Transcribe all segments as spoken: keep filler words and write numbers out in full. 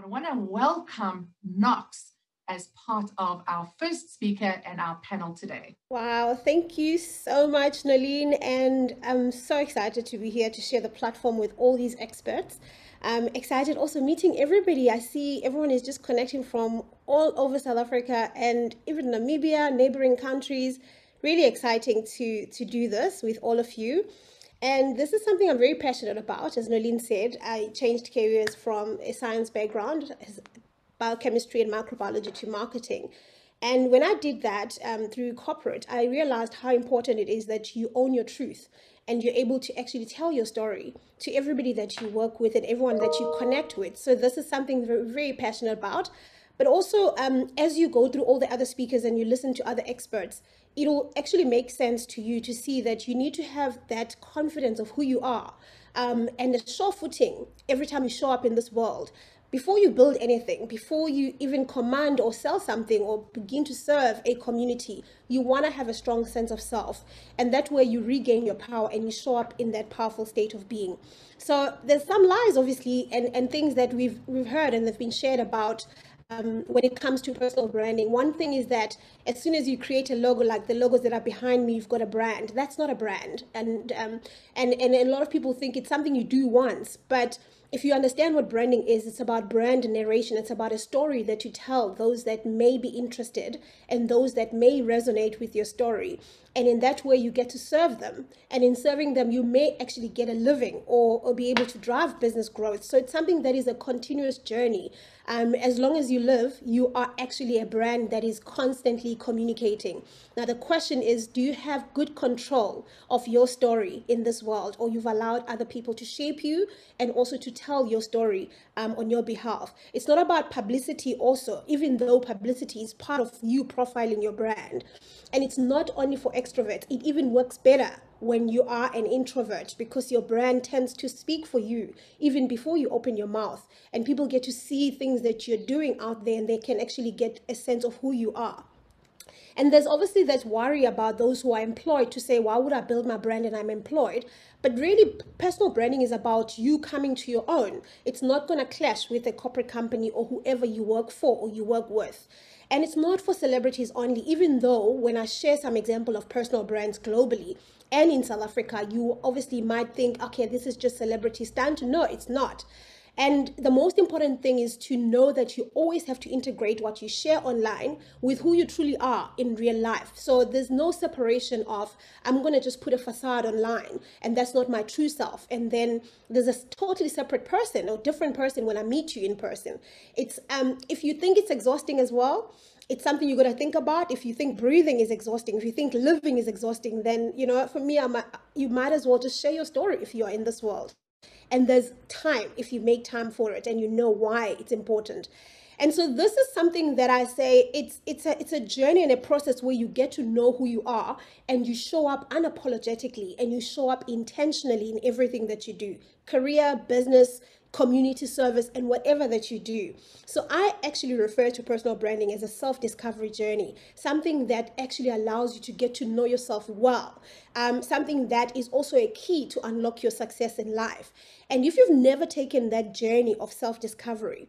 I want to welcome Nox as part of our first speaker and our panel today. Wow, thank you so much, Nolene, and I'm so excited to be here to share the platform with all these experts. I'm excited also meeting everybody. I see everyone is just connecting from all over South Africa and even Namibia, neighboring countries. Really exciting to, to do this with all of you. And this is something I'm very passionate about. As Nolene said, I changed careers from a science background, biochemistry and microbiology, to marketing. And when I did that um, through corporate, I realized how important it is that you own your truth and you're able to actually tell your story to everybody that you work with and everyone that you connect with. So this is something very, very passionate about. But also, um, as you go through all the other speakers and you listen to other experts, it'll actually make sense to you to see that you need to have that confidence of who you are um, and a sure footing every time you show up in this world. Before you build anything, before you even command or sell something or begin to serve a community, you want to have a strong sense of self. And that way you regain your power and you show up in that powerful state of being. So there's some lies, obviously, and, and things that we've, we've heard and they've been shared about Um, when it comes to personal branding. One thing is that as soon as you create a logo, like the logos that are behind me, you've got a brand. That's not a brand. And, um, and, and a lot of people think it's something you do once. But if you understand what branding is, it's about brand narration. It's about a story that you tell those that may be interested and those that may resonate with your story. And in that way, you get to serve them. And in serving them, you may actually get a living or, or be able to drive business growth. So it's something that is a continuous journey. Um, as long as you live, you are actually a brand that is constantly communicating. Now, the question is, do you have good control of your story in this world, or you've allowed other people to shape you and also to tell your story um, on your behalf? It's not about publicity also, even though publicity is part of you profiling your brand. And it's not only for extroverts, it even works better when you are an introvert, because your brand tends to speak for you even before you open your mouth, and people get to see things that you're doing out there and they can actually get a sense of who you are. And there's obviously that worry about those who are employed to say, why would I build my brand and I'm employed? But really, personal branding is about you coming to your own. It's not going to clash with a corporate company or whoever you work for or you work with. And it's not for celebrities only, even though when I share some example of personal brands globally, and in South Africa, you obviously might think, okay, this is just celebrity stunt. No, it's not. And the most important thing is to know that you always have to integrate what you share online with who you truly are in real life. So there's no separation of, I'm going to just put a facade online and that's not my true self. And then there's a totally separate person or different person when I meet you in person. It's um, if you think it's exhausting as well, it's something you got to think about. If you think breathing is exhausting, if you think living is exhausting, then, you know, for me, I'm a, you might as well just share your story if you're in this world. And there's time if you make time for it and you know why it's important. And so this is something that I say, it's, it's, a, it's a journey and a process where you get to know who you are and you show up unapologetically and you show up intentionally in everything that you do, career, business, community service, and whatever that you do. So I actually refer to personal branding as a self-discovery journey, something that actually allows you to get to know yourself well, um, something that is also a key to unlock your success in life. And if you've never taken that journey of self-discovery,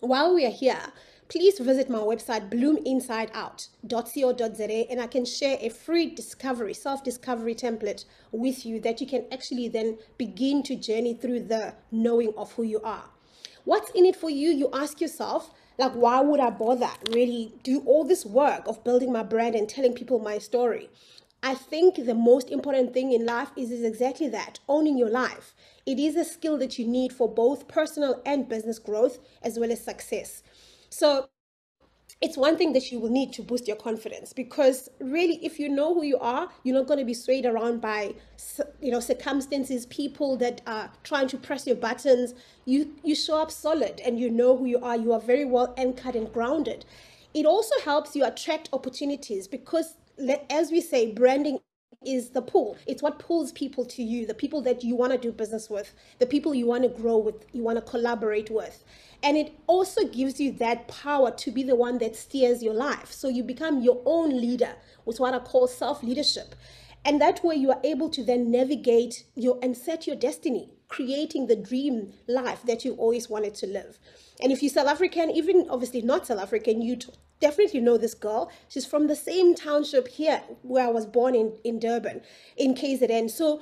while we are here, please visit my website, bloom inside out dot co dot za, and I can share a free discovery, self-discovery template with you that you can actually then begin to journey through the knowing of who you are. What's in it for you? You ask yourself, like, why would I bother really do all this work of building my brand and telling people my story? I think the most important thing in life is, is exactly that, owning your life. It is a skill that you need for both personal and business growth, as well as success. So it's one thing that you will need to boost your confidence, because really, if you know who you are, you're not going to be swayed around by, you know, circumstances, people that are trying to press your buttons. You, you show up solid and you know who you are. You are very well anchored and grounded. It also helps you attract opportunities because, as we say, branding is the pull. It's what pulls people to you, the people that you want to do business with, the people you want to grow with, you want to collaborate with. And it also gives you that power to be the one that steers your life. So you become your own leader, which is what I call self-leadership. And that way you are able to then navigate your and set your destiny creating the dream life that you always wanted to live. And if you're South African, even obviously not South African, you definitely know this girl. She's from the same township here where I was born in, in Durban, in K Z N. So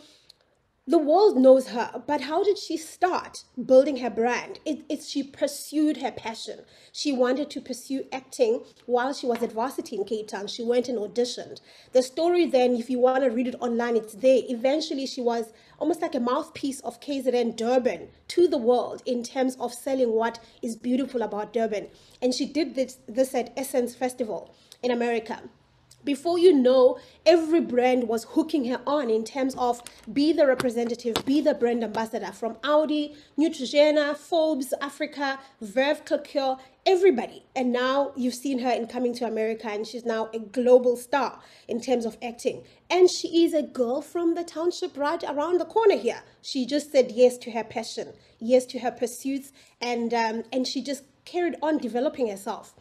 the world knows her, but how did she start building her brand? It, it's she pursued her passion. She wanted to pursue acting while she was at varsity in Cape Town. She went and auditioned. The story then, if you want to read it online, it's there. Eventually, she was almost like a mouthpiece of K Z N Durban to the world in terms of selling what is beautiful about Durban. And she did this, this at Essence Festival in America. Before you know, every brand was hooking her on in terms of be the representative, be the brand ambassador, from Audi, Neutrogena, Forbes Africa, Verve, everybody. And now you've seen her in Coming to America, and she's now a global star in terms of acting. And she is a girl from the township right around the corner here. She just said yes to her passion, yes to her pursuits, and, um, and she just carried on developing herself.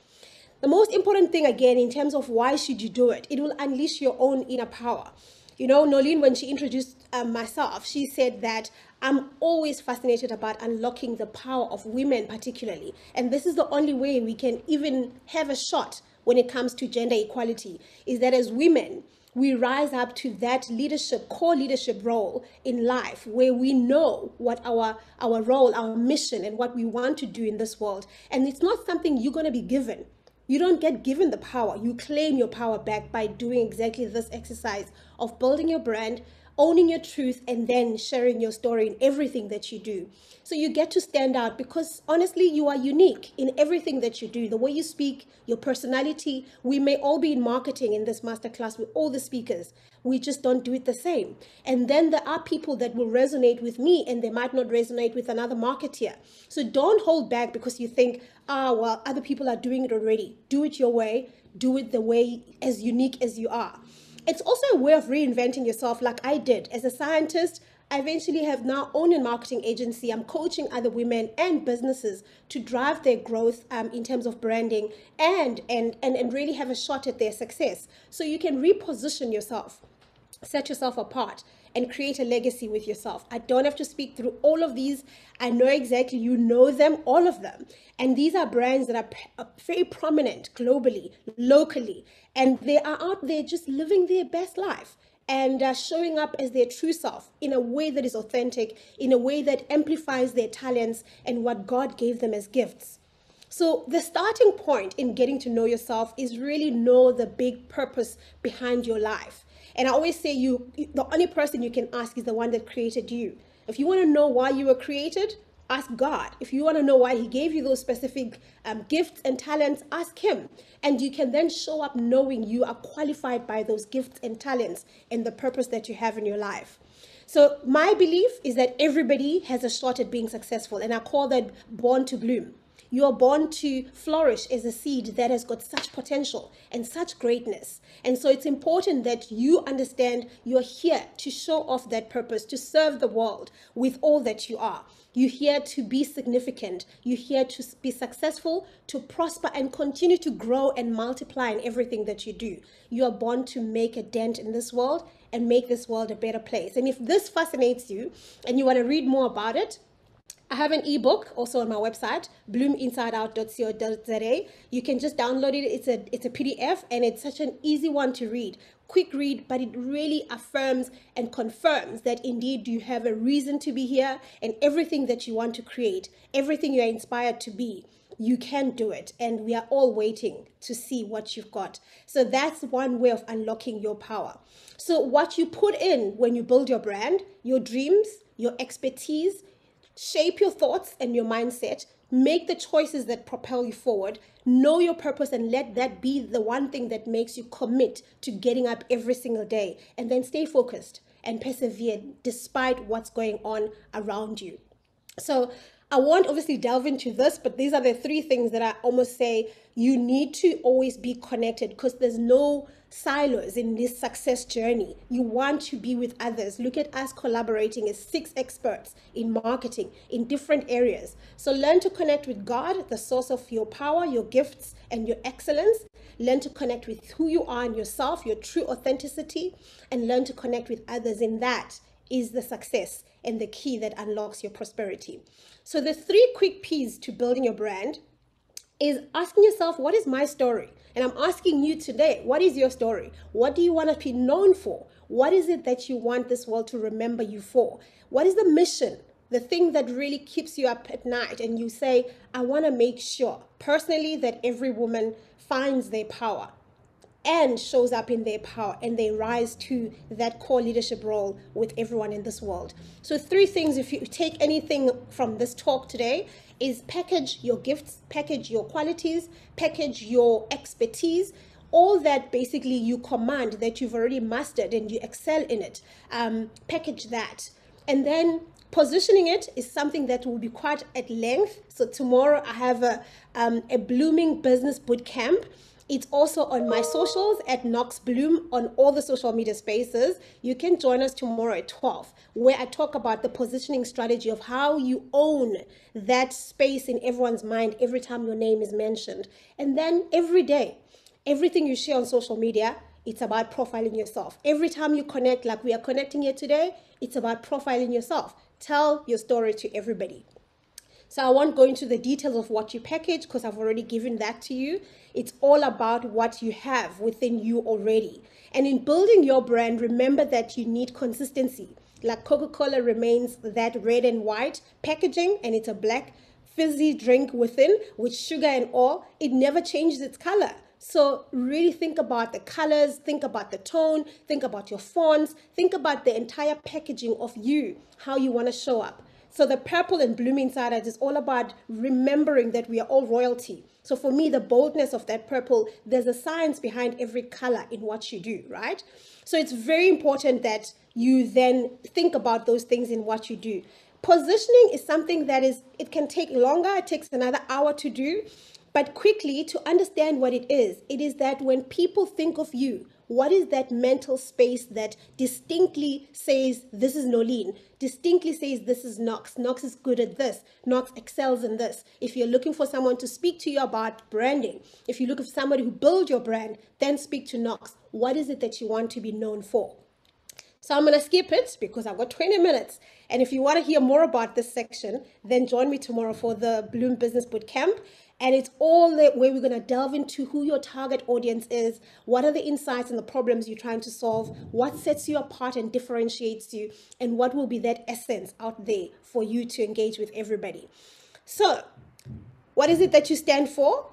The most important thing, again, in terms of why should you do it, it will unleash your own inner power. You know, Nolene, when she introduced um, myself, she said that I'm always fascinated about unlocking the power of women particularly. And this is the only way we can even have a shot when it comes to gender equality, is that as women, we rise up to that leadership, core leadership role in life, where we know what our, our role, our mission, and what we want to do in this world. And it's not something you're going to be given. You don't get given the power. You claim your power back by doing exactly this exercise of building your brand, owning your truth, and then sharing your story in everything that you do. So you get to stand out because, honestly, you are unique in everything that you do. The way you speak, your personality. We may all be in marketing in this masterclass with all the speakers. We just don't do it the same. And then there are people that will resonate with me and they might not resonate with another marketeer. So don't hold back because you think, ah, well, other people are doing it already. Do it your way. Do it the way as unique as you are. It's also a way of reinventing yourself, like I did. As a scientist, I eventually have now owned a marketing agency. I'm coaching other women and businesses to drive their growth um, in terms of branding and, and, and, and really have a shot at their success. So you can reposition yourself, set yourself apart, and create a legacy with yourself. I don't have to speak through all of these. I know exactly, you know them, all of them. And these are brands that are very prominent globally, locally, and they are out there just living their best life and uh, showing up as their true self in a way that is authentic, in a way that amplifies their talents and what God gave them as gifts. So the starting point in getting to know yourself is really know the big purpose behind your life. And I always say you, the only person you can ask is the one that created you. If you want to know why you were created, ask God. If you want to know why he gave you those specific um, gifts and talents, ask him. And you can then show up knowing you are qualified by those gifts and talents and the purpose that you have in your life. So my belief is that everybody has a shot at being successful. And I call that born to bloom. You are born to flourish as a seed that has got such potential and such greatness. And so it's important that you understand you're here to show off that purpose, to serve the world with all that you are. You're here to be significant. You're here to be successful, to prosper, and continue to grow and multiply in everything that you do. You are born to make a dent in this world and make this world a better place. And if this fascinates you and you want to read more about it, I have an ebook also on my website, bloom inside out dot co dot za. You can just download it. It's a, it's a P D F, and it's such an easy one to read. Quick read, but it really affirms and confirms that indeed you have a reason to be here, and everything that you want to create, everything you are inspired to be, you can do it. And we are all waiting to see what you've got. So that's one way of unlocking your power. So what you put in when you build your brand, your dreams, your expertise, shape your thoughts and your mindset, make the choices that propel you forward, know your purpose, and let that be the one thing that makes you commit to getting up every single day, and then stay focused and persevere despite what's going on around you. So I won't obviously delve into this, but these are the three things that I almost say you need to always be connected, because there's no silos in this success journey. You want to be with others. Look at us collaborating as six experts in marketing in different areas. So learn to connect with God, the source of your power, your gifts, and your excellence. Learn to connect with who you are and yourself, your true authenticity, and learn to connect with others. In that is the success and the key that unlocks your prosperity. So the three quick P's to building your brand is asking yourself, what is my story? And I'm asking you today, what is your story? What do you want to be known for? What is it that you want this world to remember you for? What is the mission? The thing that really keeps you up at night, and you say, I want to make sure personally that every woman finds their power and shows up in their power and they rise to that core leadership role with everyone in this world. So three things, if you take anything from this talk today, is package your gifts, package your qualities, package your expertise, all that basically you command that you've already mastered and you excel in it, um, package that. And then positioning it is something that will be quite at length. So tomorrow I have a, um, a blooming business bootcamp. It's also on my socials at Nox Bloom on all the social media spaces. You can join us tomorrow at twelve, where I talk about the positioning strategy of how you own that space in everyone's mind every time your name is mentioned. And then every day, everything you share on social media, it's about profiling yourself. Every time you connect, like we are connecting here today, it's about profiling yourself. Tell your story to everybody. So I won't go into the details of what you package because I've already given that to you. It's all about what you have within you already. And in building your brand, remember that you need consistency. Like Coca-Cola remains that red and white packaging, and it's a black fizzy drink within with sugar and all. It never changes its color. So really think about the colors, think about the tone, think about your fonts, think about the entire packaging of you, how you want to show up. So the purple and bloom inside out is all about remembering that we are all royalty. So for me, the boldness of that purple, there's a science behind every color in what you do, right? So it's very important that you then think about those things in what you do. Positioning is something that is, it can take longer, it takes another hour to do. But quickly, to understand what it is, it is that when people think of you, what is that mental space that distinctly says, this is Nolene, distinctly says, this is Nox, Nox is good at this, Nox excels in this. If you're looking for someone to speak to you about branding, if you look for somebody who builds your brand, then speak to Nox. What is it that you want to be known for? So I'm going to skip it because I've got twenty minutes. And if you want to hear more about this section, then join me tomorrow for the Bloom Business Bootcamp. And it's all the way we're going to delve into who your target audience is, what are the insights and the problems you're trying to solve, what sets you apart and differentiates you, and what will be that essence out there for you to engage with everybody. So what is it that you stand for?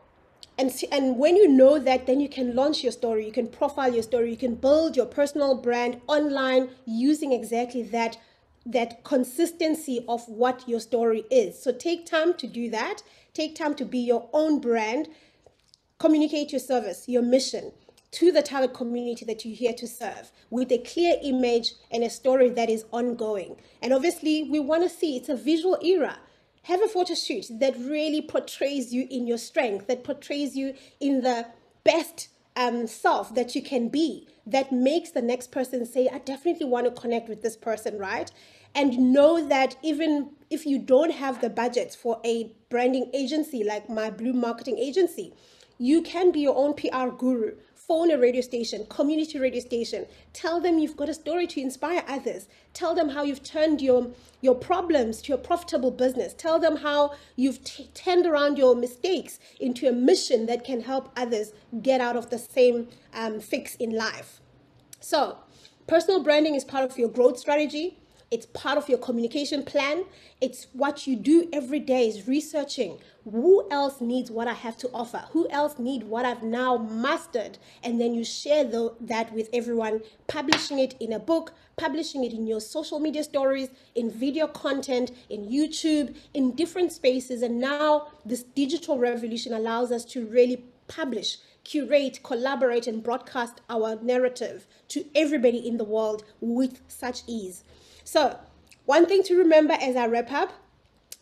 And, and when you know that, then you can launch your story, you can profile your story, you can build your personal brand online using exactly that, that consistency of what your story is. So take time to do that. Take time to be your own brand. Communicate your service, your mission to the target community that you're here to serve with a clear image and a story that is ongoing. And obviously, we want to see it's a visual era. Have a photo shoot that really portrays you in your strength, that portrays you in the best um, self that you can be, that makes the next person say, I definitely want to connect with this person, right? And know that even if you don't have the budget for a branding agency like my Bloom Marketing Agency, you can be your own P R guru. Phone a radio station, community radio station. Tell them you've got a story to inspire others. Tell them how you've turned your, your problems to a profitable business. Tell them how you've t- turned around your mistakes into a mission that can help others get out of the same um, fix in life. So personal branding is part of your growth strategy. It's part of your communication plan. It's what you do every day is researching who else needs what I have to offer, who else needs what I've now mastered. And then you share the, that with everyone, publishing it in a book, publishing it in your social media stories, in video content, in YouTube, in different spaces. And now this digital revolution allows us to really publish, curate, collaborate, and broadcast our narrative to everybody in the world with such ease. So one thing to remember as I wrap up,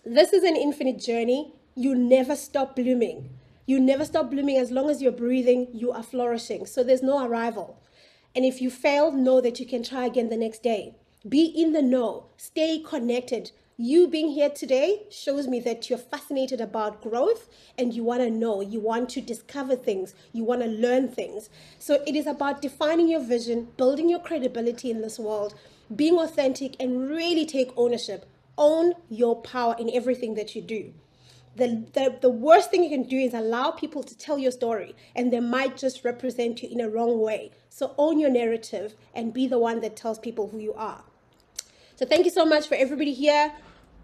this is an infinite journey. You never stop blooming. You never stop blooming. As long as you're breathing, you are flourishing. So there's no arrival. And if you fail, know that you can try again the next day. Be in the know. Stay connected. You being here today shows me that you're fascinated about growth and you want to know, you want to discover things, you want to learn things. So it is about defining your vision, building your credibility in this world, being authentic, and really take ownership. Own your power in everything that you do. The, the, the worst thing you can do is allow people to tell your story, and they might just represent you in a wrong way. So own your narrative and be the one that tells people who you are. So thank you so much for everybody here.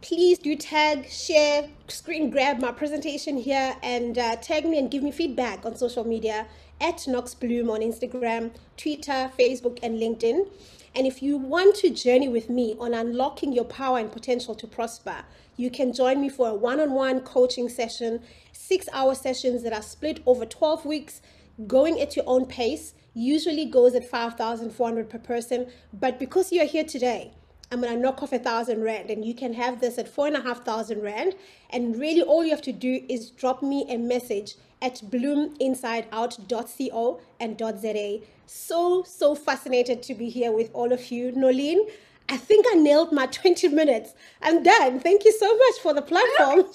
Please do tag, share, screen grab my presentation here, and uh, tag me and give me feedback on social media at NoxBloom on Instagram, Twitter, Facebook, and LinkedIn. And if you want to journey with me on unlocking your power and potential to prosper, you can join me for a one-on-one coaching session, six-hour sessions that are split over twelve weeks, going at your own pace, usually goes at five thousand four hundred per person. But because you're here today, I'm going to knock off a thousand rand, and you can have this at four and a half thousand rand. And really all you have to do is drop me a message at bloom inside out dot co dot za. So, so fascinated to be here with all of you. Nolene, I think I nailed my twenty minutes. I'm done. Thank you so much for the platform.